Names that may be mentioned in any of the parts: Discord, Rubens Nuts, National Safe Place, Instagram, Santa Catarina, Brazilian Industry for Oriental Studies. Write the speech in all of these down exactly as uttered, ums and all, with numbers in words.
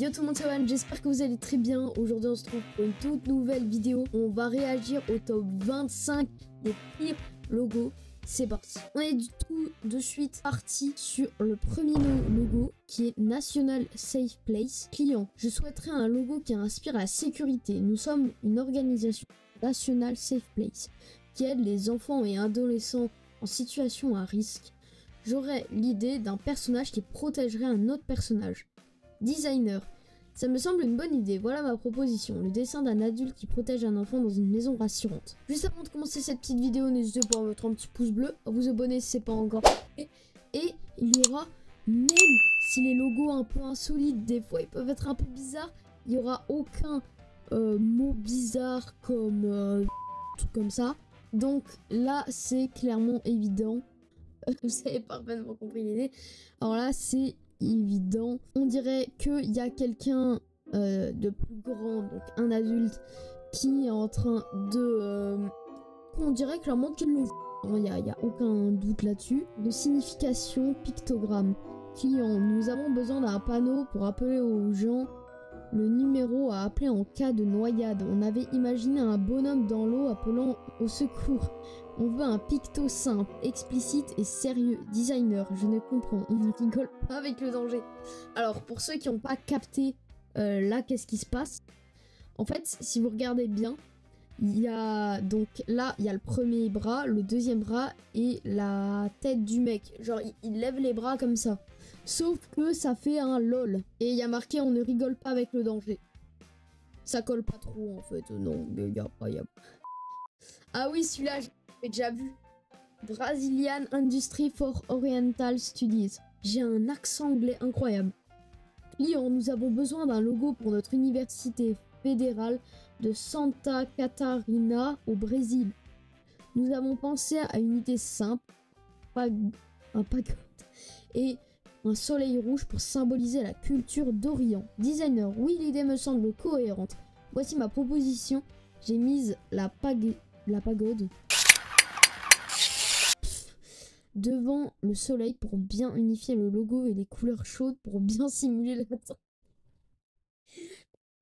Yo tout le monde, ça va, j'espère que vous allez très bien. Aujourd'hui on se trouve pour une toute nouvelle vidéo. On va réagir au top vingt-cinq des pires logos. C'est parti. On est du tout de suite parti sur le premier logo qui est National Safe Place. Client, je souhaiterais un logo qui inspire la sécurité. Nous sommes une organisation National Safe Place qui aide les enfants et adolescents en situation à risque. J'aurais l'idée d'un personnage qui protégerait un autre personnage. Designer, ça me semble une bonne idée, voilà ma proposition, le dessin d'un adulte qui protège un enfant dans une maison rassurante. Juste avant de commencer cette petite vidéo, n'hésitez pas à mettre un petit pouce bleu, à vous abonner si c'est pas encore fait, et il y aura, même si les logos un peu insolites, des fois ils peuvent être un peu bizarres, il y aura aucun euh, mot bizarre comme euh, tout comme ça, donc là c'est clairement évident, vous avez parfaitement compris l'idée, alors là c'est évident. On dirait qu'il y a quelqu'un euh, de plus grand, donc un adulte, qui est en train de... Euh, on dirait clairement qu'il le... Il n'y a, a aucun doute là-dessus. De signification, pictogramme. Client, nous avons besoin d'un panneau pour appeler aux gens le numéro à appeler en cas de noyade. On avait imaginé un bonhomme dans l'eau appelant au secours. On veut un picto simple, explicite et sérieux. Designer, je ne comprends, on ne rigole pas avec le danger. Alors, pour ceux qui n'ont pas capté, euh, là, qu'est-ce qui se passe? En fait, si vous regardez bien, il y a donc là, il y a le premier bras, le deuxième bras et la tête du mec. Genre, il, il lève les bras comme ça. Sauf que ça fait un lol. Et il y a marqué, on ne rigole pas avec le danger. Ça colle pas trop, en fait. Non, mais il n'y a pas... Y a... Ah oui, celui-là... J'ai déjà vu Brazilian Industry for Oriental Studies. J'ai un accent anglais incroyable. Client, nous avons besoin d'un logo pour notre université fédérale de Santa Catarina au Brésil. Nous avons pensé à une idée simple, un paquet et un soleil rouge pour symboliser la culture d'Orient. Designer, oui, l'idée me semble cohérente. Voici ma proposition. J'ai mise la, pag la pagode devant le soleil pour bien unifier le logo et les couleurs chaudes pour bien simuler la tension.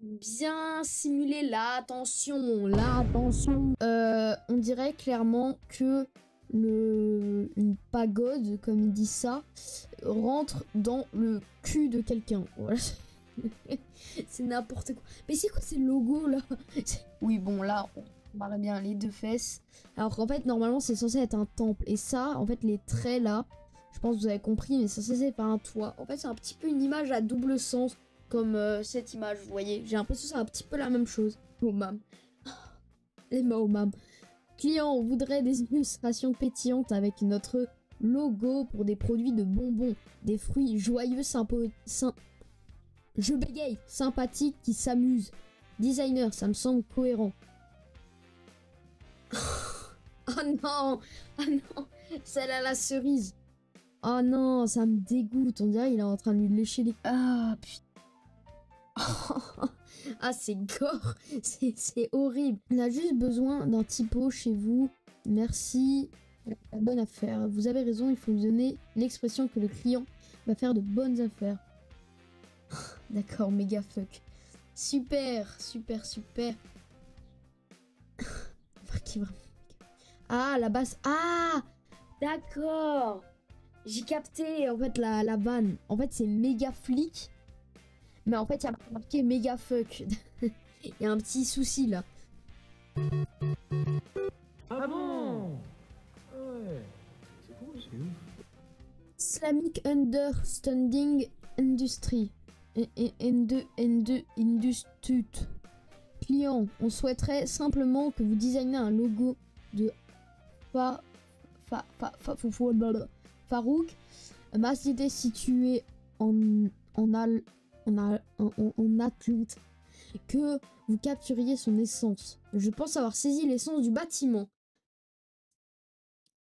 Bien simuler la tension, la tension. Euh, on dirait clairement que le une pagode, comme il dit ça, rentre dans le cul de quelqu'un. Voilà. C'est n'importe quoi. Mais c'est quoi ces logos là? Oui bon là... On... Marre bien les deux fesses. Alors qu'en fait normalement c'est censé être un temple. Et ça en fait les traits là, je pense que vous avez compris, mais c'est censé être un toit. En fait c'est un petit peu une image à double sens. Comme euh, cette image, vous voyez. J'ai l'impression que c'est un petit peu la même chose. Oh mam. Les mots mam. Client, on voudrait des illustrations pétillantes avec notre logo pour des produits de bonbons. Des fruits joyeux, sympo... Sym... Je bégaye. Sympathiques qui s'amusent. Designer, ça me semble cohérent. Oh non, oh non, celle à la cerise. Oh non, ça me dégoûte. On dirait qu'il est en train de lui lécher les... Ah putain. Oh. Ah c'est gore, c'est horrible. On a juste besoin d'un typo chez vous. Merci, la bonne affaire. Vous avez raison, il faut lui donner l'expression que le client va faire de bonnes affaires. D'accord, méga fuck. Super, super, super. Qui vraiment... Ah la basse. Ah d'accord, j'ai capté en fait la, la vanne. En fait c'est méga flic, mais en fait il y a marqué méga fuck. Il y a un petit souci là. Ah bon, ouais. C'est cool, c'est ouf. Islamic Understanding Industry N deux N deux Industute. Client, on souhaiterait simplement que vous designiez un logo de fa, fa, fa, fa, Farouk, masjid située en, en, al, en, al, en, en, en Atlante, que vous capturiez son essence. Je pense avoir saisi l'essence du bâtiment.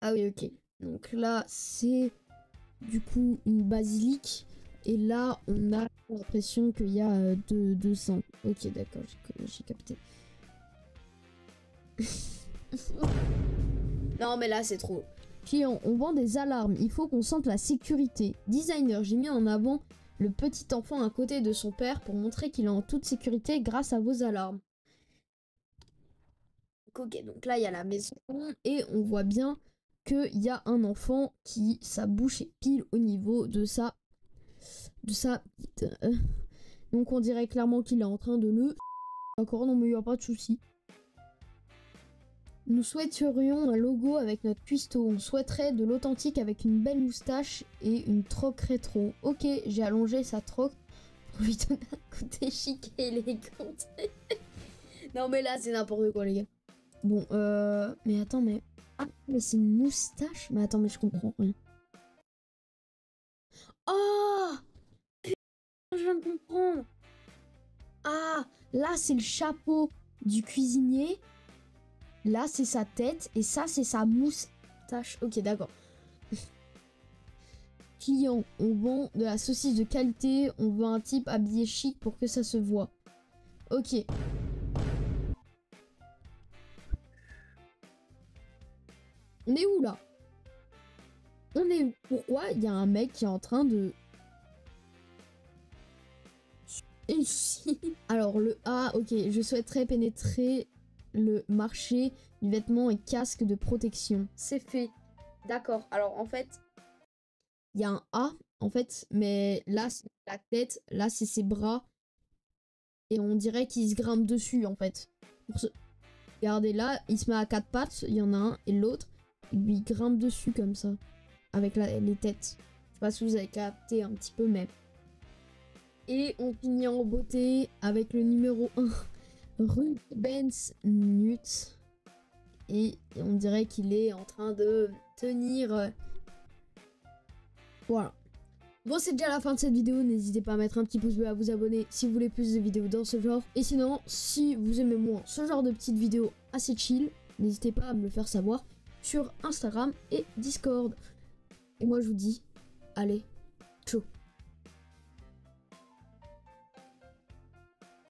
Ah oui, ok. Donc là, c'est du coup une basilique. Et là, on a l'impression qu'il y a deux, deux sangs. Ok, d'accord, j'ai capté. Non, mais là, c'est trop. Client, on vend des alarmes. Il faut qu'on sente la sécurité. Designer, j'ai mis en avant le petit enfant à côté de son père pour montrer qu'il est en toute sécurité grâce à vos alarmes. Ok, donc là il y a la maison et on voit bien qu'il y a un enfant qui, sa bouche est pile au niveau de sa, de sa petite. Euh, donc on dirait clairement qu'il est en train de le... D'accord, non mais il n'y a pas de souci. Nous souhaiterions un logo avec notre cuistot. On souhaiterait de l'authentique avec une belle moustache et une troque rétro. Ok, j'ai allongé sa troque pour lui donner un côté chic et élégant. Non mais là c'est n'importe quoi les gars. Bon euh... Mais attends mais... Ah mais c'est une moustache. Mais attends mais je comprends rien. Oh je viens de comprendre. Ah là c'est le chapeau du cuisinier. Là, c'est sa tête et ça, c'est sa moustache. Ok, d'accord. Client, on vend de la saucisse de qualité. On veut un type habillé chic pour que ça se voit. Ok. On est où, là? On est où? Pourquoi il y a un mec qui est en train de... Ici. Alors, le A, ok. Je souhaiterais pénétrer... le marché du vêtement et casque de protection. C'est fait. D'accord. Alors, en fait, il y a un A, en fait, mais là, c'est la tête, là, c'est ses bras. Et on dirait qu'il se grimpe dessus, en fait. Se... Regardez, là, il se met à quatre pattes, il y en a un, et l'autre, lui, il grimpe dessus, comme ça, avec la... les têtes. Je sais pas si vous avez capté un petit peu, mais... Et on finit en beauté avec le numéro un. Rubens Nuts. Et on dirait qu'il est en train de tenir. Voilà. Bon, c'est déjà la fin de cette vidéo. N'hésitez pas à mettre un petit pouce bleu, à vous abonner si vous voulez plus de vidéos dans ce genre. Et sinon, si vous aimez moins ce genre de petites vidéos assez chill, n'hésitez pas à me le faire savoir sur Instagram et Discord. Et moi, je vous dis, allez, ciao.